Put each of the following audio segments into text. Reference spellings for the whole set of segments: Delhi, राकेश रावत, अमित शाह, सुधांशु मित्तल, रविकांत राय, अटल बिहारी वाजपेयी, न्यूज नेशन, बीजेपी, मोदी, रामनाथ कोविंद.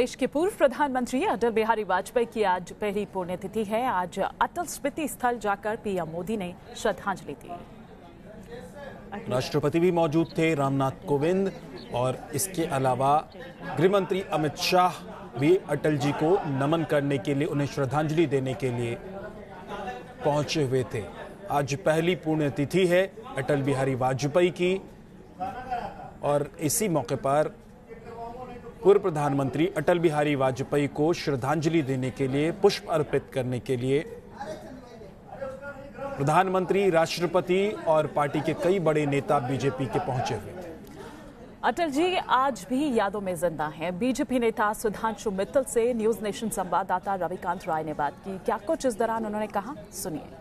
देश के पूर्व प्रधानमंत्री अटल बिहारी वाजपेयी की आज पहली पुण्यतिथि है। आज अटल स्मृति स्थल जाकर पीएम मोदी ने श्रद्धांजलि दी। राष्ट्रपति भी मौजूद थे, रामनाथ कोविंद, और इसके अलावा गृहमंत्री अमित शाह भी अटल जी को नमन करने के लिए, उन्हें श्रद्धांजलि देने के लिए पहुंचे हुए थे। आज पहली पुण्यतिथि है अटल बिहारी वाजपेयी की, और इसी मौके पर पूर्व प्रधानमंत्री अटल बिहारी वाजपेयी को श्रद्धांजलि देने के लिए, पुष्प अर्पित करने के लिए प्रधानमंत्री, राष्ट्रपति और पार्टी के कई बड़े नेता बीजेपी के पहुंचे हुए थे। अटल जी आज भी यादों में जिंदा हैं। बीजेपी नेता सुधांशु मित्तल से न्यूज नेशन संवाददाता रविकांत राय ने बात की। क्या कुछ इस दौरान उन्होंने कहा, सुनिए।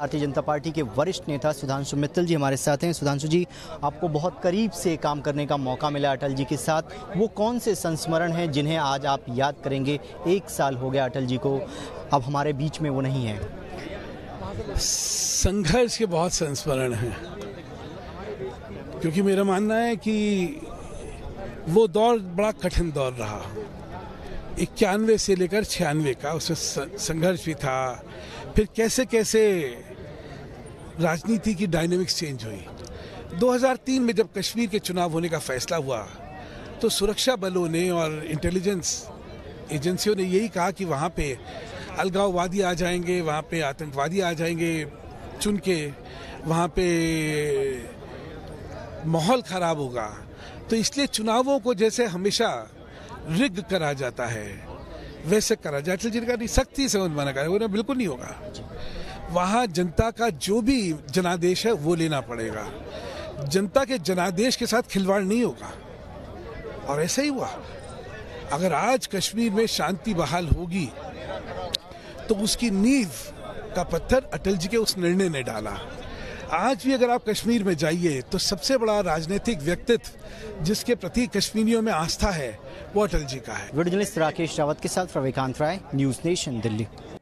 भारतीय जनता पार्टी के वरिष्ठ नेता सुधांशु मित्तल जी हमारे साथ हैं। सुधांशु जी, आपको बहुत करीब से काम करने का मौका मिला अटल जी के साथ, वो कौन से संस्मरण हैं जिन्हें आज आप याद करेंगे? 1 साल हो गया अटल जी को, अब हमारे बीच में वो नहीं है। संघर्ष के बहुत संस्मरण हैं, क्योंकि मेरा मानना है कि वो दौर बड़ा कठिन दौर रहा, 91 से लेकर 96 का। उसमें संघर्ष भी था, फिर कैसे कैसे राजनीति की डायनेमिक्स चेंज हुई। 2003 में जब कश्मीर के चुनाव होने का फैसला हुआ तो सुरक्षा बलों ने और इंटेलिजेंस एजेंसियों ने यही कहा कि वहाँ पे अलगाववादी आ जाएंगे, वहाँ पे आतंकवादी आ जाएंगे चुन के, वहाँ पे माहौल ख़राब होगा। तो इसलिए चुनावों को जैसे हमेशा रिग करा जाता है वैसे करा जाए। अटल जी ने कहा नहीं, सख्ती से मना करेगा, उन्हें बिल्कुल नहीं होगा। वहाँ जनता का जो भी जनादेश है वो लेना पड़ेगा, जनता के जनादेश के साथ खिलवाड़ नहीं होगा, और ऐसा ही हुआ। अगर आज कश्मीर में शांति बहाल होगी तो उसकी नींव का पत्थर अटल जी के उस निर्णय ने डाला। आज भी अगर आप कश्मीर में जाइए तो सबसे बड़ा राजनीतिक व्यक्तित्व जिसके प्रति कश्मीरियों में आस्था है वो अटल जी का है। वीडियो जर्नलिस्ट राकेश रावत के साथ रविकांत राय, न्यूज नेशन, दिल्ली।